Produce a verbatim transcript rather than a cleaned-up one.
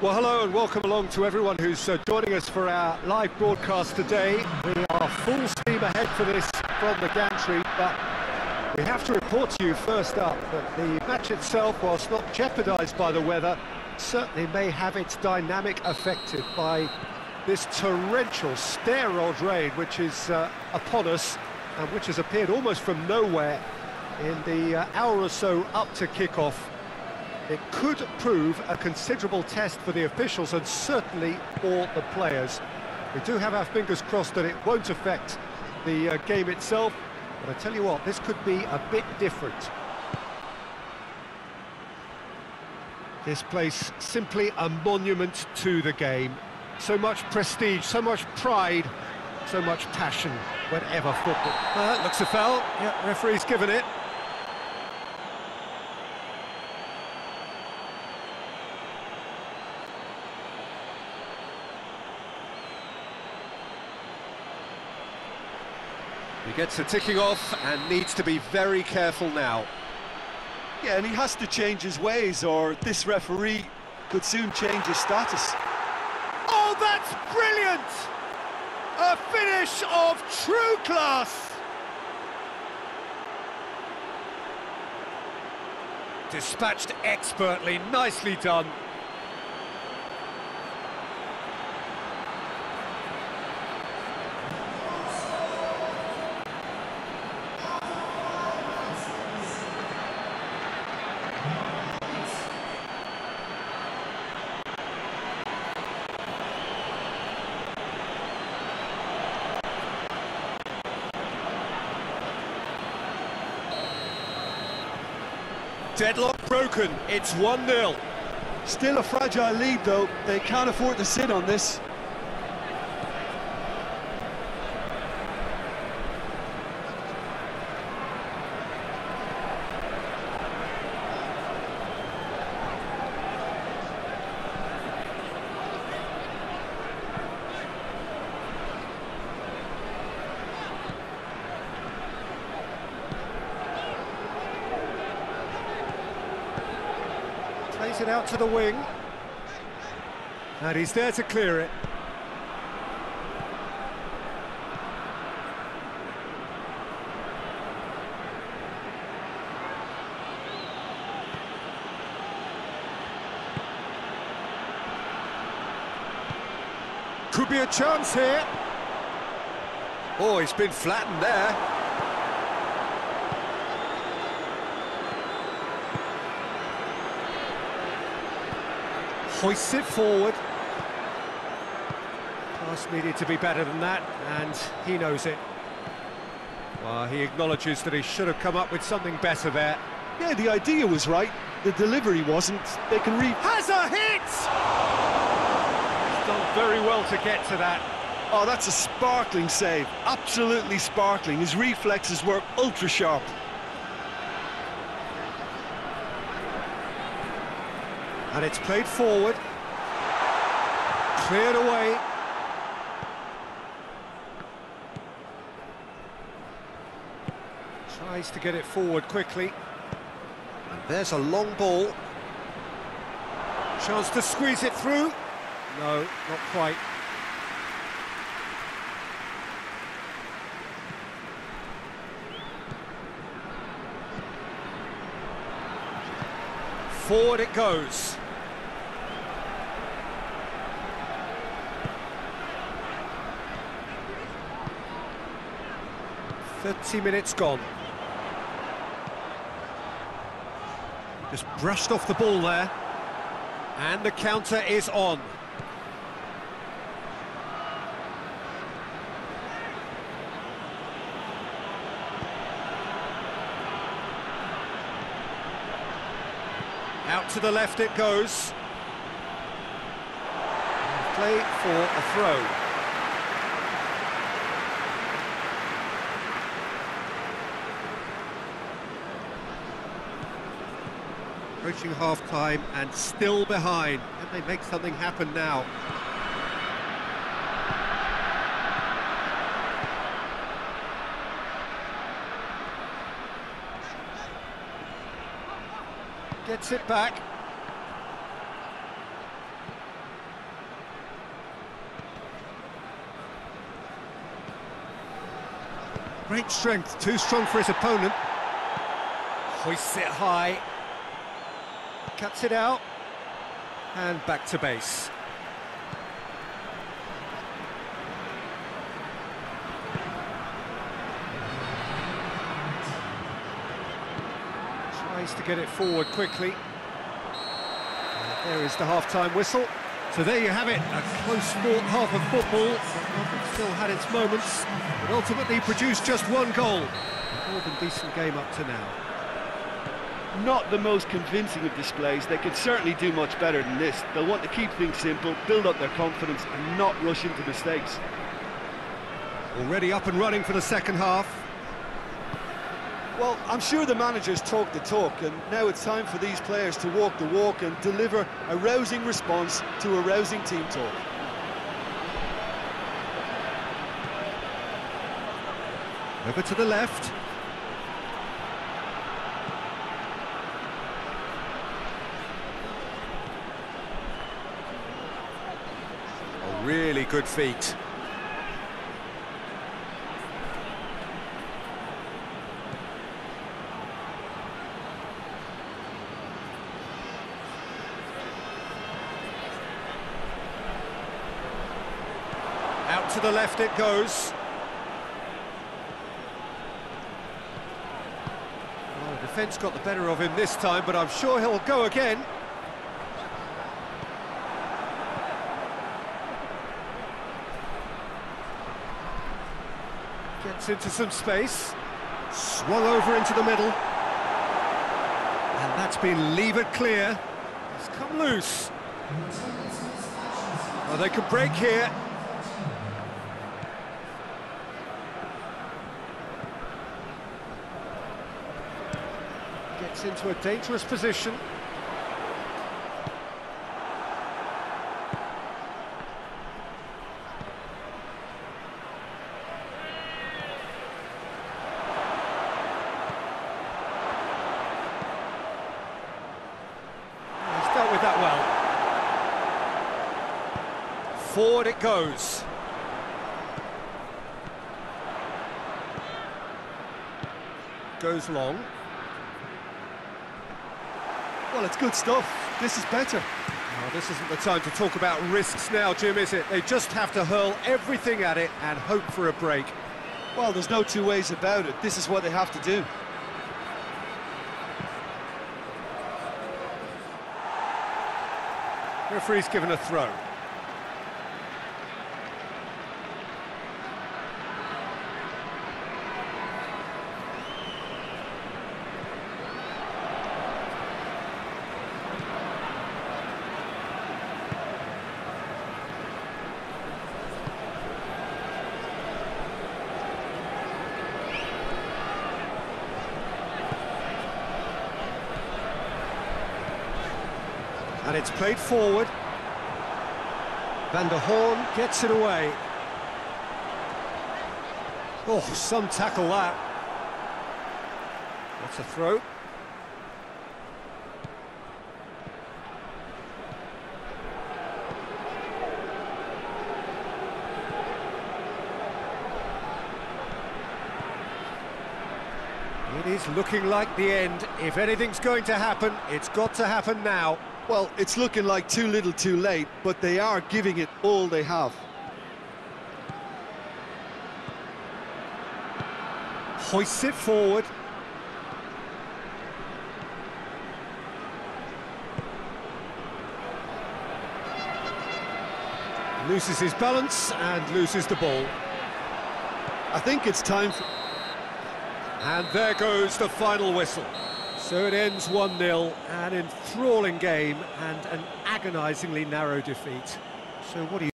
Well, hello and welcome along to everyone who's uh, joining us for our live broadcast today. We are full steam ahead for this from the gantry, but we have to report to you first up that the match itself, whilst not jeopardised by the weather, certainly may have its dynamic affected by this torrential stair-rod rain which is uh, upon us and which has appeared almost from nowhere in the uh, hour or so up to kick-off. It could prove a considerable test for the officials and certainly for the players. We do have our fingers crossed that it won't affect the uh, game itself, but I tell you what, this could be a bit different. This place simply a monument to the game. So much prestige, so much pride, so much passion whenever football. Uh, that looks a foul. Yeah, referee's given it. He gets the ticking off and needs to be very careful now. Yeah, and he has to change his ways, or this referee could soon change his status. Oh, that's brilliant! A finish of true class! Dispatched expertly, nicely done. Deadlock broken, it's one nil. Still a fragile lead though, they can't afford to sit on this. Plays it out to the wing, and he's there to clear it. Could be a chance here. Oh, he's been flattened there. Hoists it forward. Pass needed to be better than that, and he knows it. Well, he acknowledges that he should have come up with something better there. Yeah, the idea was right, the delivery wasn't. They can re... Has a hit! He's done very well to get to that. Oh, that's a sparkling save. Absolutely sparkling. His reflexes were ultra sharp. And it's played forward, cleared away. Tries to get it forward quickly. And there's a long ball. Chance to squeeze it through. No, not quite. Forward it goes. thirty minutes gone. Just brushed off the ball there. And the counter is on. Out to the left it goes. Play for a throw. Approaching half-time and still behind. Can they make something happen now? Gets it back. Great strength, too strong for his opponent. Hoists it high. Cuts it out. And back to base. Tries to get it forward quickly. And there is the half-time whistle. So there you have it, a close-fought half of football. Still had its moments, but ultimately produced just one goal. More than decent game up to now. Not the most convincing of displays. They could certainly do much better than this. They'll want to keep things simple, build up their confidence, and not rush into mistakes. Already up and running for the second half. Well, I'm sure the managers talk the talk, and now it's time for these players to walk the walk and deliver a rousing response to a rousing team talk. Over to the left. A really good feat. Out to the left it goes. Oh, defence got the better of him this time, but I'm sure he'll go again. Gets into some space. Swung over into the middle. And that's been levered clear. It's come loose. Well, they could break here. Gets into a dangerous position. He's dealt with that well. Forward it goes. Goes long. Well, it's good stuff. This is better. Oh, this isn't the time to talk about risks now, Jim, is it? They just have to hurl everything at it and hope for a break. Well, there's no two ways about it. This is what they have to do. Referee's given a throw. And it's played forward. Van der Horn gets it away. Oh, some tackle that. That's a throw. It is looking like the end. If anything's going to happen, it's got to happen now. Well, it's looking like too little too late, but they are giving it all they have. Hoists it forward. Loses his balance and loses the ball. I think it's time for... And there goes the final whistle. So it ends one nil, an enthralling game and an agonisingly narrow defeat. So what do you...